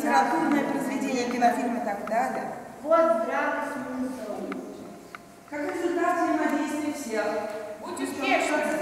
литературное произведение, кинофильм и так далее. Вот здравый смысл. Как результат взаимодействия всех. Будь успешным.